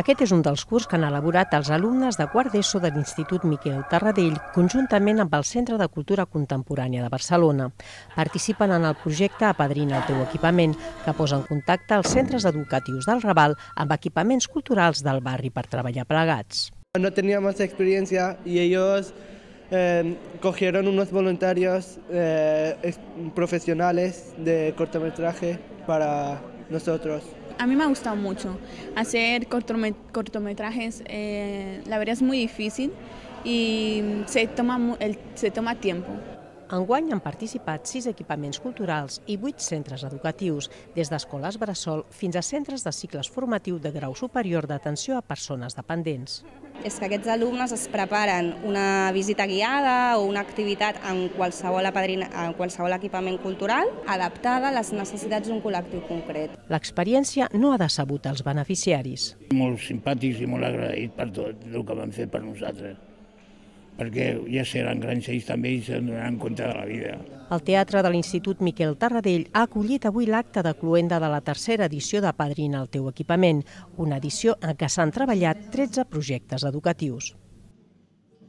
Aquest és un dels curs que han elaborat els alumnes de quart d'ESO de l'Institut Miquel Tarradell conjuntament amb el Centre de Cultura Contemporània de Barcelona. Participen en el projecte Apadrina el Teu equipament, que posa en contacte els centres educatius del Raval amb equipaments culturals del barri per treballar plegats. No teníamos experiencia y ellos cogieron unos voluntarios profesionales de cortometraje para nosotros. A mí me ha gustado mucho hacer cortometrajes, la verdad es muy difícil y se toma tiempo. Enguany han participat 6 equipaments culturals i 8 centres educatius, des d'escoles bressol fins a centres de cicles formatiu de grau superior d'atenció a persones dependents. És que aquests alumnes es preparen una visita guiada o una activitat en qualsevol equipament cultural adaptada a les necessitats d'un col·lectiu concret. L'experiència no ha decebut els beneficiaris. Molt simpàtics i molt agraïts per tot el que van fer per nosaltres, perquè ja seran grans ells també i se'n donaran compte de la vida. El Teatre de l'Institut Miquel Tarradell ha acollit avui l'acte de cloenda de la tercera edició d'Apadrina el Teu equipament, una edició en què s'han treballat 13 projectes educatius.